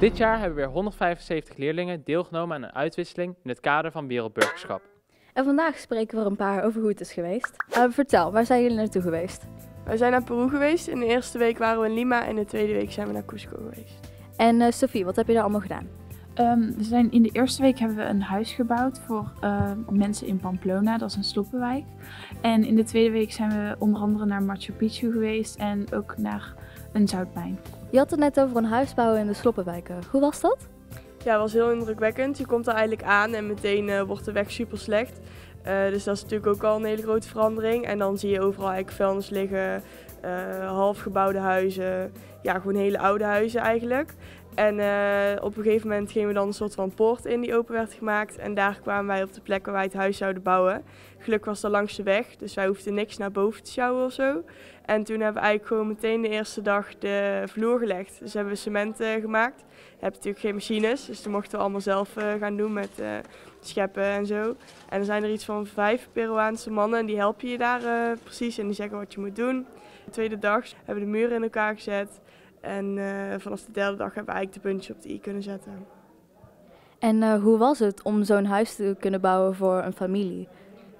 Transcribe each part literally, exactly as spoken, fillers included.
Dit jaar hebben weer honderdvijfenzeventig leerlingen deelgenomen aan een uitwisseling in het kader van wereldburgerschap. En vandaag spreken we er een paar over hoe het is geweest. Uh, vertel, waar zijn jullie naartoe geweest? We zijn naar Peru geweest. In de eerste week waren we in Lima en de tweede week zijn we naar Cusco geweest. En uh, Sophie, wat heb je daar allemaal gedaan? Um, we zijn, in de eerste week hebben we een huis gebouwd voor uh, mensen in Pamplona, dat is een sloppenwijk. En in de tweede week zijn we onder andere naar Machu Picchu geweest en ook naar een zoutmijn. Je had het net over een huis bouwen in de sloppenwijken. Hoe was dat? Ja, het was heel indrukwekkend. Je komt er eigenlijk aan en meteen uh, wordt de weg super slecht. Uh, dus dat is natuurlijk ook al een hele grote verandering. En dan zie je overal eigenlijk vuilnis liggen, uh, halfgebouwde huizen, ja, gewoon hele oude huizen eigenlijk. En uh, op een gegeven moment gingen we dan een soort van poort in die open werd gemaakt. En daar kwamen wij op de plek waar wij het huis zouden bouwen. Gelukkig was dat langs de weg, dus wij hoefden niks naar boven te sjouwen of zo. En toen hebben we eigenlijk gewoon meteen de eerste dag de vloer gelegd. Dus hebben we cement uh, gemaakt. We hebben natuurlijk geen machines, dus toen mochten we allemaal zelf uh, gaan doen met uh, scheppen en zo. En er zijn er iets van vijf Peruaanse mannen en die helpen je daar uh, precies en die zeggen wat je moet doen. De tweede dag hebben we de muren in elkaar gezet. En uh, vanaf de derde dag hebben we eigenlijk de puntjes op de i kunnen zetten. En uh, hoe was het om zo'n huis te kunnen bouwen voor een familie?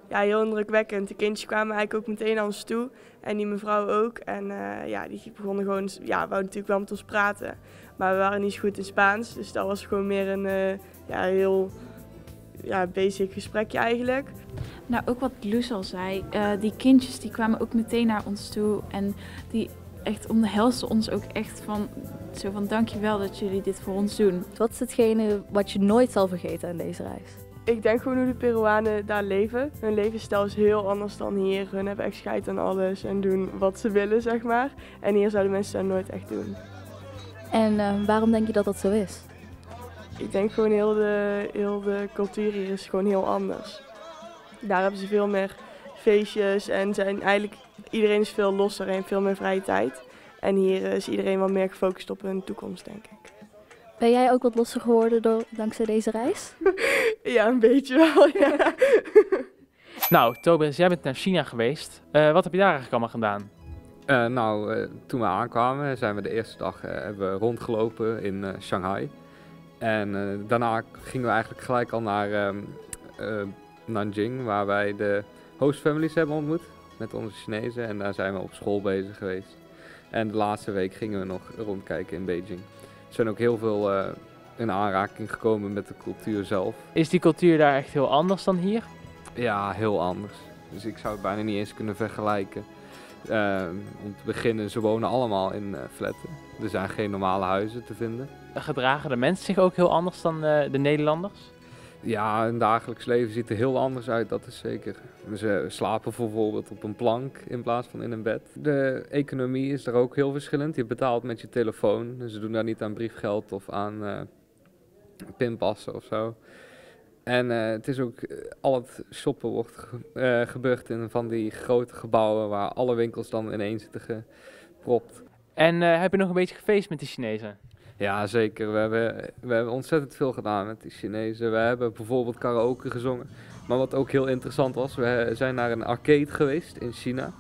Ja, heel indrukwekkend. De kindjes kwamen eigenlijk ook meteen naar ons toe. En die mevrouw ook. En uh, ja, die begonnen gewoon, ja, wouden natuurlijk wel met ons praten. Maar we waren niet zo goed in Spaans. Dus dat was gewoon meer een uh, ja, heel ja, basic gesprekje eigenlijk. Nou, ook wat Loes al zei. Uh, die kindjes die kwamen ook meteen naar ons toe. En die... echt omhelste ons ook echt van, zo van dankjewel dat jullie dit voor ons doen. Wat is hetgene wat je nooit zal vergeten aan deze reis? Ik denk gewoon hoe de Peruanen daar leven. Hun levensstijl is heel anders dan hier. Hun hebben echt scheid aan alles en doen wat ze willen, zeg maar. En hier zouden mensen dat nooit echt doen. En uh, waarom denk je dat dat zo is? Ik denk gewoon heel de, heel de cultuur hier is gewoon heel anders. Daar hebben ze veel meer feestjes en zijn eigenlijk... Iedereen is veel losser en veel meer vrije tijd. En hier is iedereen wat meer gefocust op hun toekomst, denk ik. Ben jij ook wat losser geworden door, dankzij deze reis? Ja, een beetje wel, ja. Nou, Tobias, jij bent naar China geweest. Uh, wat heb je daar eigenlijk allemaal gedaan? Uh, nou, uh, toen we aankwamen zijn we de eerste dag uh, hebben we rondgelopen in uh, Shanghai. En uh, daarna gingen we eigenlijk gelijk al naar um, uh, Nanjing, waar wij de hostfamilies hebben ontmoet. Met onze Chinezen en daar zijn we op school bezig geweest. En de laatste week gingen we nog rondkijken in Beijing. We zijn ook heel veel uh, in aanraking gekomen met de cultuur zelf. Is die cultuur daar echt heel anders dan hier? Ja, heel anders. Dus ik zou het bijna niet eens kunnen vergelijken. Uh, om te beginnen, ze wonen allemaal in uh, flatten. Er zijn geen normale huizen te vinden. Gedragen de mensen zich ook heel anders dan uh, de Nederlanders? Ja, hun dagelijks leven ziet er heel anders uit, dat is zeker. Ze slapen bijvoorbeeld op een plank in plaats van in een bed. De economie is daar ook heel verschillend. Je betaalt met je telefoon. Ze doen daar niet aan briefgeld of aan uh, pinpassen of zo. En uh, het is ook, uh, al het shoppen wordt ge uh, gebeurd in van die grote gebouwen waar alle winkels dan ineens zitten gepropt. En uh, heb je nog een beetje gefeest met de Chinezen? Ja, zeker. We hebben, we hebben ontzettend veel gedaan met die Chinezen. We hebben bijvoorbeeld karaoke gezongen. Maar wat ook heel interessant was, we zijn naar een arcade geweest in China.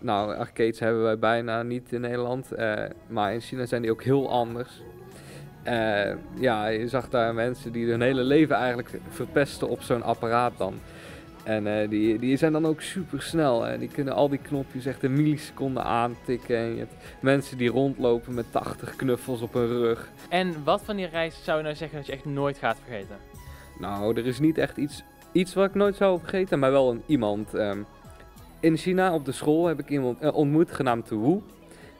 Nou, arcades hebben wij bijna niet in Nederland. Eh, maar in China zijn die ook heel anders. Eh, ja, je zag daar mensen die hun hele leven eigenlijk verpesten op zo'n apparaat dan. En eh, die, die zijn dan ook super snel. Die kunnen al die knopjes echt in milliseconden aantikken. En je hebt mensen die rondlopen met tachtig knuffels op hun rug. En wat van die reis zou je nou zeggen dat je echt nooit gaat vergeten? Nou, er is niet echt iets, iets wat ik nooit zou vergeten, maar wel een iemand. Um, in China op de school heb ik iemand uh, ontmoet genaamd de Wu.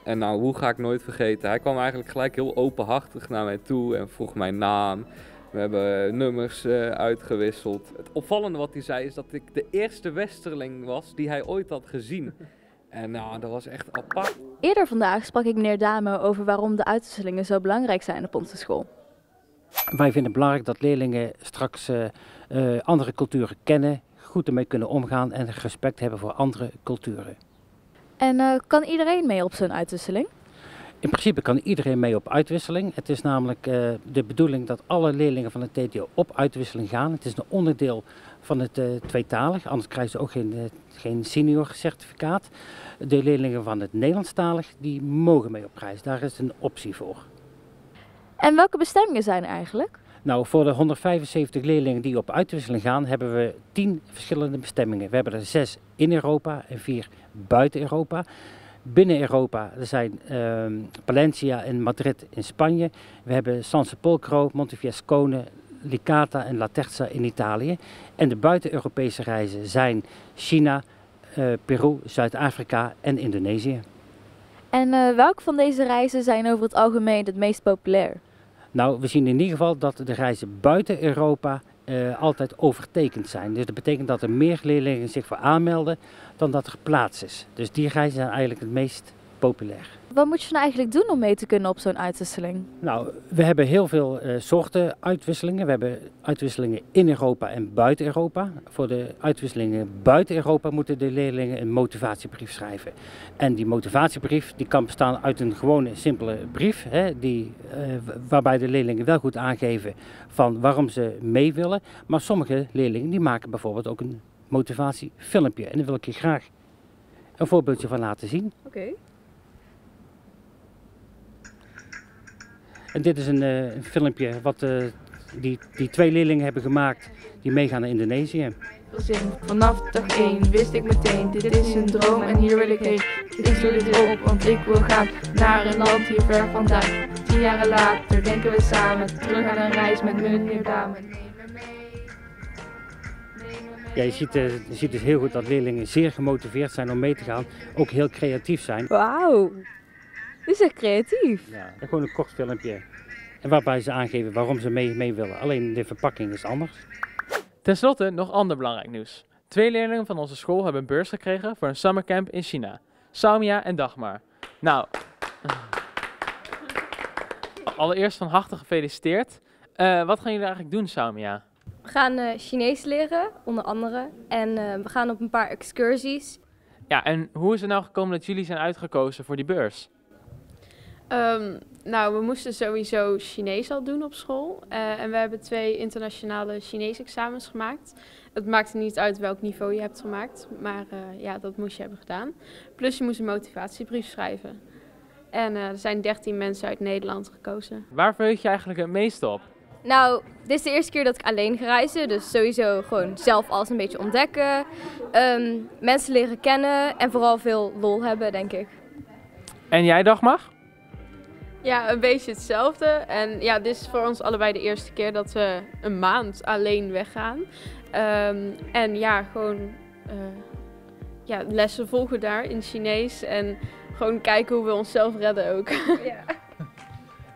En nou, Wu ga ik nooit vergeten. Hij kwam eigenlijk gelijk heel openhartig naar mij toe en vroeg mijn naam. We hebben nummers uh, uitgewisseld. Het opvallende wat hij zei is dat ik de eerste westerling was die hij ooit had gezien. En nou, dat was echt apart. Eerder vandaag sprak ik meneer Dame over waarom de uitwisselingen zo belangrijk zijn op onze school. Wij vinden het belangrijk dat leerlingen straks uh, uh, andere culturen kennen, goed ermee kunnen omgaan en respect hebben voor andere culturen. En uh, kan iedereen mee op zo'n uitwisseling? In principe kan iedereen mee op uitwisseling. Het is namelijk uh, de bedoeling dat alle leerlingen van het T T O op uitwisseling gaan. Het is een onderdeel van het uh, tweetalig, anders krijgen ze ook geen, uh, geen senior certificaat. De leerlingen van het Nederlandstalig die mogen mee op reis, daar is een optie voor. En welke bestemmingen zijn er eigenlijk? Nou, voor de honderdvijfenzeventig leerlingen die op uitwisseling gaan, hebben we tien verschillende bestemmingen. We hebben er zes in Europa en vier buiten Europa. Binnen Europa er zijn uh, Valencia en Madrid in Spanje. We hebben San Sepolcro, Montefiascone, Licata en La Terza in Italië. En de buiten-Europese reizen zijn China, uh, Peru, Zuid-Afrika en Indonesië. En uh, welke van deze reizen zijn over het algemeen het meest populair? Nou, we zien in ieder geval dat de reizen buiten Europa uh, altijd overtekend zijn. Dus dat betekent dat er meer leerlingen zich voor aanmelden dan dat er plaats is. Dus die reizen zijn eigenlijk het meest populair. Wat moet je nou eigenlijk doen om mee te kunnen op zo'n uitwisseling? Nou, we hebben heel veel uh, soorten uitwisselingen. We hebben uitwisselingen in Europa en buiten Europa. Voor de uitwisselingen buiten Europa moeten de leerlingen een motivatiebrief schrijven. En die motivatiebrief die kan bestaan uit een gewone, simpele brief. Hè, die, uh, waarbij de leerlingen wel goed aangeven van waarom ze mee willen. Maar sommige leerlingen die maken bijvoorbeeld ook een motivatiefilmpje. En daar wil ik je graag een voorbeeldje van laten zien. Oké. Okay. En dit is een, uh, een filmpje wat uh, die, die twee leerlingen hebben gemaakt die meegaan naar Indonesië. Vanaf dag één wist ik meteen, dit is een droom en hier wil ik heen. Ik doe dit op, want ik wil gaan naar een land hier ver vandaan. Tien jaren later denken we samen terug aan een reis met meneer Dame. Ja, je ziet, uh, je ziet dus heel goed dat leerlingen zeer gemotiveerd zijn om mee te gaan. Ook heel creatief zijn. Wauw! Dit is echt creatief. Ja, gewoon een kort filmpje. En waarbij ze aangeven waarom ze mee, mee willen. alleen de verpakking is anders. Ten slotte nog ander belangrijk nieuws. Twee leerlingen van onze school hebben een beurs gekregen voor een summercamp in China. Soumya en Dagmar. Nou, allereerst van harte gefeliciteerd. Uh, wat gaan jullie eigenlijk doen, Soumya? We gaan uh, Chinees leren, onder andere. En uh, we gaan op een paar excursies. Ja, en hoe is het nou gekomen dat jullie zijn uitgekozen voor die beurs? Um, nou, we moesten sowieso Chinees al doen op school uh, en we hebben twee internationale Chinees-examens gemaakt. Het maakte niet uit welk niveau je hebt gemaakt, maar uh, ja, dat moest je hebben gedaan. Plus je moest een motivatiebrief schrijven. En uh, er zijn dertien mensen uit Nederland gekozen. Waar verheug je eigenlijk het meest op? Nou, dit is de eerste keer dat ik alleen ga reizen, dus sowieso gewoon zelf alles een beetje ontdekken. Um, mensen leren kennen en vooral veel lol hebben, denk ik. En jij, Dagmar? Ja, een beetje hetzelfde. En ja, dit is voor ons allebei de eerste keer dat we een maand alleen weggaan. Um, en ja, gewoon uh, ja, lessen volgen daar in Chinees en gewoon kijken hoe we onszelf redden ook. Ja.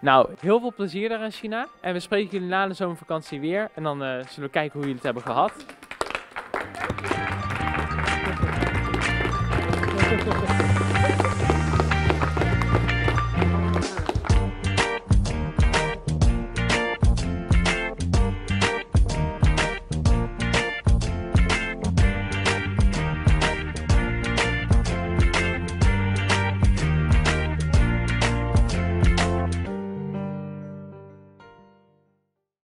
Nou, heel veel plezier daar in China. En we spreken jullie na de zomervakantie weer. En dan uh, zullen we kijken hoe jullie het hebben gehad. Dankjewel.